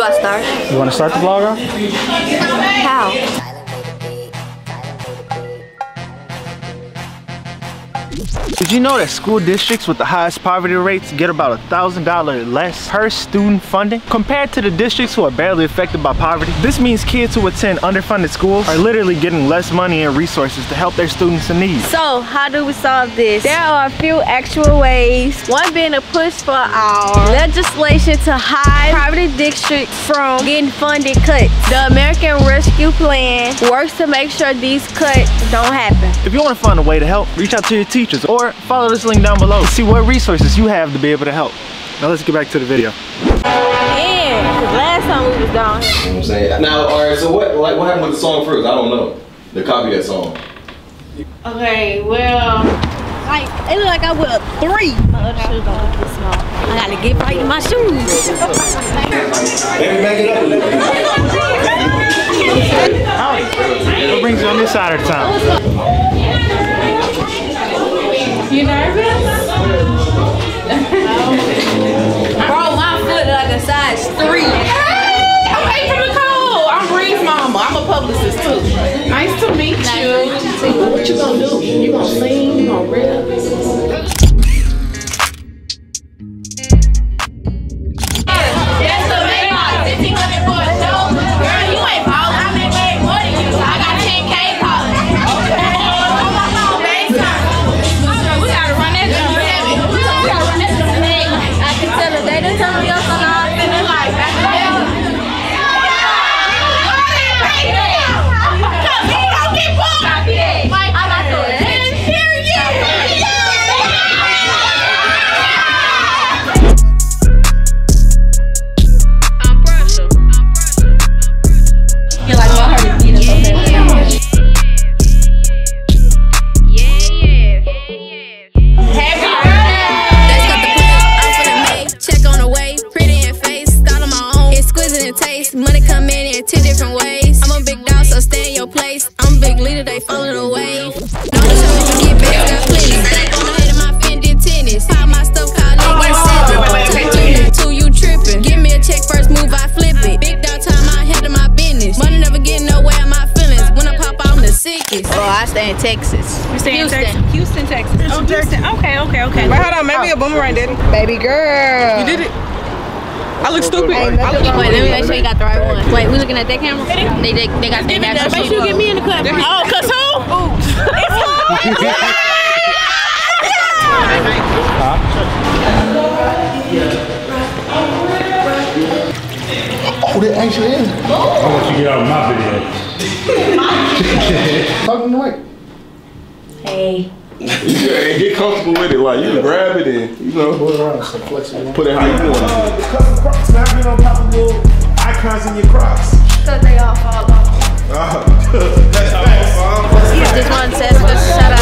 Do I start? You want to start the vlog off? How? Did you know that school districts with the highest poverty rates get about $1,000 less per student funding compared to the districts who are barely affected by poverty? This means kids who attend underfunded schools are literally getting less money and resources to help their students in need. So how do we solve this? There are a few actual ways. One being a push for our legislation to hide poverty districts from getting funding cuts. The American Rescue Plan works to make sure these cuts don't happen. If you want to find a way to help, reach out to your teachers or follow this link down below to see what resources you have to be able to help. Now let's get back to the video. And last time we was down here. You know what I'm saying? Now, alright, so what happened with the song first? I don't know. The copy of that song. Okay, well, like, it looked like I wore three. My other shoes don't look this small. I gotta get right in my shoes. Let me back it up a little bit. Alright, what brings you on this side of the town? You nervous? Bro, my foot like a size 3. Hey, I'm April Nicole. I'm Bree's mama. I'm a publicist too. Nice to meet you. What you gonna do? You gonna sing? You gonna rap? Money come in 10 different ways. I'm a big dog, so stay in your place. I'm a big leader, they follow the wave. Don't just tell me to get back, got plenty. I'm ahead of my Fendi tennis. How my stuff called niggas. Two, you tripping. Give me a check first, move, I flip it. Big dog time, I'm ahead of my business. Money never get nowhere, my feelings. When I pop out, I'm the sickest. Oh, I stay in Texas. You stay in Texas? Houston, Texas. Oh, Houston. Okay, okay, okay. Wait, hold on, maybe a boomerang didn't. Baby girl. You did it. I look stupid. Hey, I look stupid. Wait, let me make sure you got the right one. Wait, we looking at that camera? They got the camera. Make sure you get me in the clip. Oh, cuz who? Oops. It's who? Oh, that actually is. I want you to get out of my video. Talking to Mike. Hey. Get comfortable with it, like you grab it and you know put it how you want. Snapping on top of little icons in your Crocs. So they all fall off. That's how. Yeah, just want to test the shout out.